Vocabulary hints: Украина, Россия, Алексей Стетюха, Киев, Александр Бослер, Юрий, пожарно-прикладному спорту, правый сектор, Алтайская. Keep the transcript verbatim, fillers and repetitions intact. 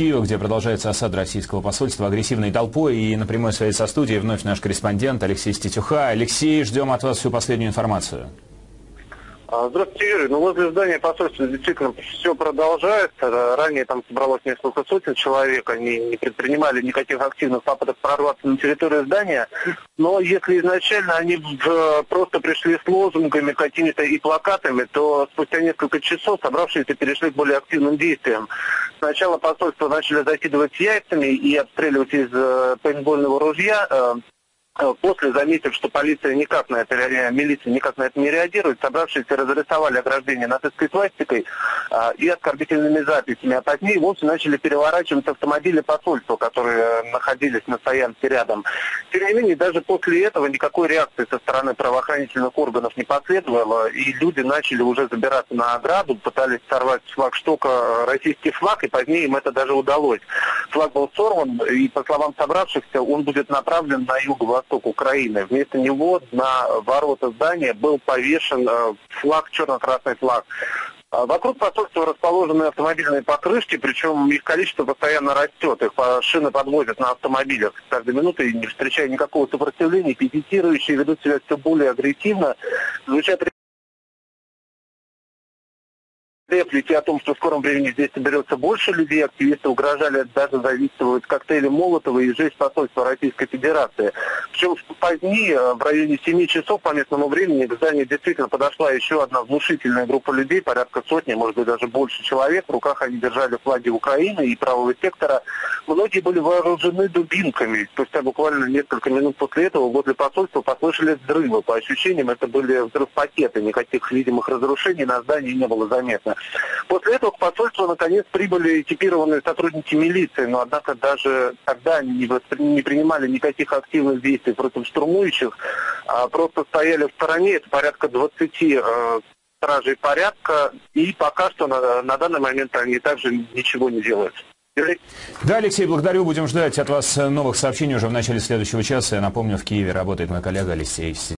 Киева, где продолжается осада российского посольства агрессивной толпой. И на прямой связи со студией вновь наш корреспондент Алексей Стетюха. Алексей, ждем от вас всю последнюю информацию. Здравствуйте, Юрий. Ну, возле здания посольства действительно все продолжается. Ранее там собралось несколько сотен человек. Они не предпринимали никаких активных попыток прорваться на территорию здания. Но если изначально они просто пришли с лозунгами какими-то и плакатами, то спустя несколько часов собравшиеся перешли к более активным действиям. Сначала посольство начали закидывать яйцами и обстреливать из пейнтбольного ружья. После, заметив, что полиция никак на это, милиция никак на это не реагирует, собравшиеся разрисовали ограждение нацистской свастикой а, и оскорбительными записями, а под ней вовсе начали переворачивать автомобили посольства, которые находились на стоянке рядом. Тем не менее, даже после этого никакой реакции со стороны правоохранительных органов не последовало, и люди начали уже забираться на ограду, пытались сорвать флагштока, российский флаг, и позднее им это даже удалось. Флаг был сорван, и, по словам собравшихся, он будет направлен на юго-восток Украины. Вместо него на ворота здания был повешен флаг, черно-красный флаг. Вокруг посольства расположены автомобильные покрышки, причем их количество постоянно растет. Их шины подвозят на автомобилях с каждой минутой, не встречая никакого сопротивления. Пикетирующие ведут себя все более агрессивно. Звучат реплики о том, что в скором времени здесь соберется больше людей. Активисты угрожали даже завистывать коктейли Молотова и сжечь посольство Российской Федерации. Причем позднее, в районе семи часов по местному времени, к зданию действительно подошла еще одна внушительная группа людей, порядка сотни, может быть даже больше человек. В руках они держали флаги Украины и правого сектора. Многие были вооружены дубинками. Спустя буквально несколько минут после этого возле посольства послышались взрывы. По ощущениям, это были взрыв-пакеты. Никаких видимых разрушений на здании не было заметно. После этого к посольству наконец прибыли экипированные сотрудники милиции, но однако даже тогда они не, воспри... не принимали никаких активных действий против штурмующих, а просто стояли в стороне, это порядка двадцати э, стражей порядка, и пока что на, на данный момент они также ничего не делают. Да, Алексей, благодарю. Будем ждать от вас новых сообщений уже в начале следующего часа. Я напомню, в Киеве работает мой коллега Алексей Стетюха.